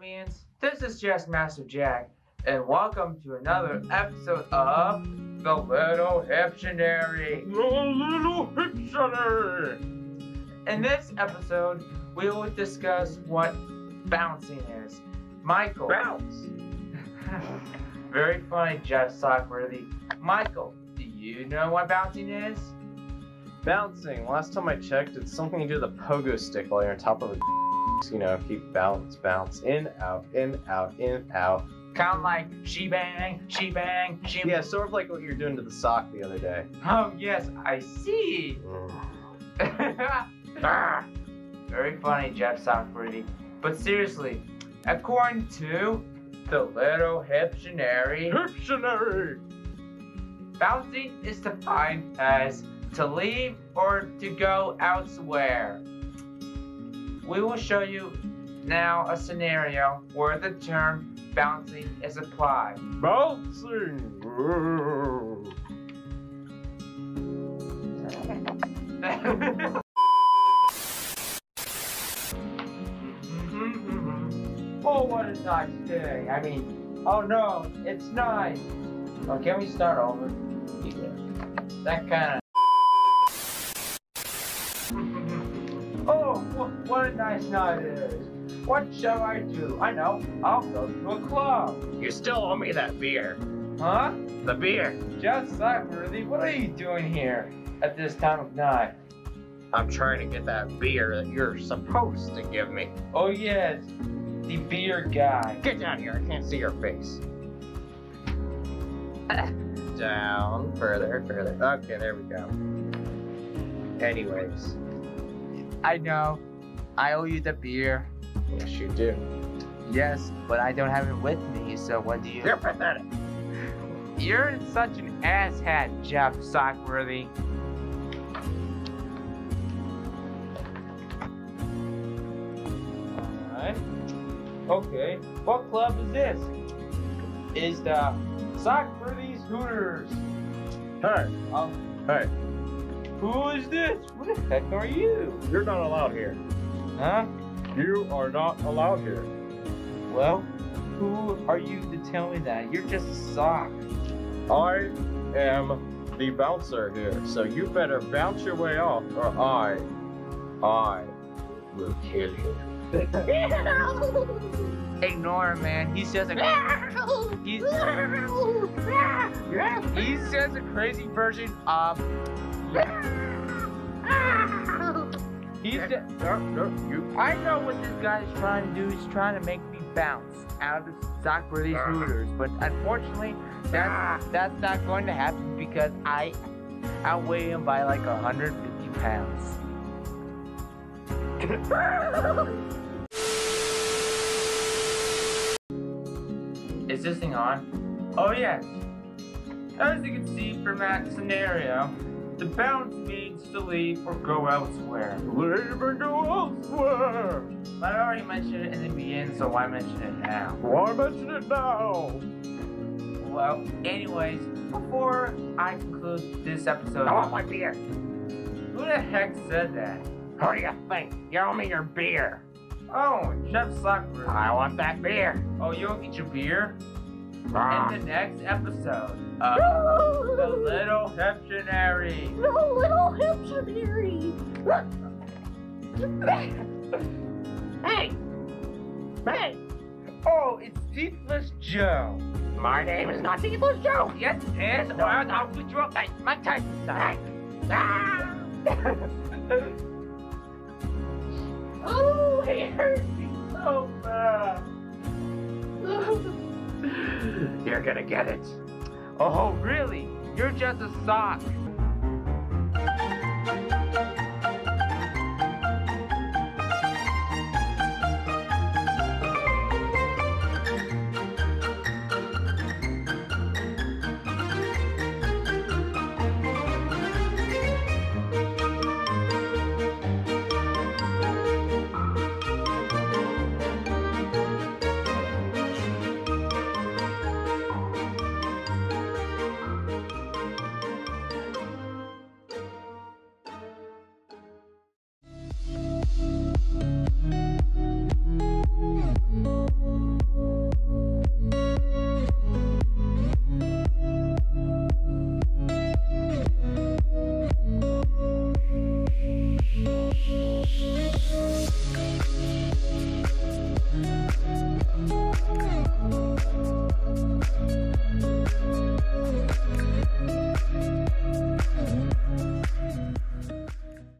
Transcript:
humans. This is Jazz Master Jack, and welcome to another episode of The Little Hiptionary. The Little Hiptionary! In this episode, we will discuss what bouncing is. Michael. Bounce! Very funny, Jeff Foxworthy. Michael, do you know what bouncing is? Bouncing. Last time I checked, it's something you do with a pogo stick while you're on top of a keep bounce, in, out, in, out, in, out. Kind of like she-bang, she-bang, she-bang. Yeah, sort of like what you were doing to the sock the other day. Oh, yes, I see. Very funny, Jeff Foxworthy. But seriously, according to The Little Hiptionary, bouncing is defined as to leave or to go elsewhere. We will show you now a scenario where the term bouncing is applied. Bouncing! Oh, what a nice day. I mean, oh no, it's nice. Well, can we start over? Yeah. That kind of... What a nice night it is. What shall I do? I know, I'll go to a club. You still owe me that beer. Huh? The beer. Jeff Foxworthy, what are you doing here at this time of night? I'm trying to get that beer that you're supposed to give me. Oh yes, the beer guy. Get down here, I can't see your face. Down, further. Okay, there we go. Anyways. I know. I owe you the beer. Yes, you do. Yes, but I don't have it with me, so what do you... You're pathetic. You're such an asshat, Jeff Foxworthy. Alright. Okay, what club is this? It's the Foxworthy's Hooters. Alright. Alright. Who is this? Who the heck are you? You're not allowed here. Huh? You are not allowed here. Well, who are you to tell me that? You're just a sock. I am the bouncer here, so you better bounce your way off, or I will kill you. Ignore him, man. He's just a... He's just a crazy version of... I know what this guy is trying to do. He's trying to make me bounce out of Foxworthy's Hooters, but unfortunately, that's not going to happen because I outweigh him by like 150 pounds. Is this thing on? Oh yes. As you can see from that scenario, the bounce means to leave or go elsewhere. Leave or go elsewhere! But I already mentioned it in the beginning, so why mention it now? Why mention it now? Well, anyways, before I conclude this episode... I want my beer! Who the heck said that? Who do you think? You owe me your beer! Oh, Jeff Foxworthy. I want that beer! Oh, you'll get your beer? In the next episode of The Little Hiptionary. The Little Hiptionary. Hey! Oh, it's Deepless Joe. My name is not Deepless Joe. Yes, it is. No, I'll withdraw my time. Oh, it hurts me so bad. You're gonna get it. Oh, really? You're just a sock.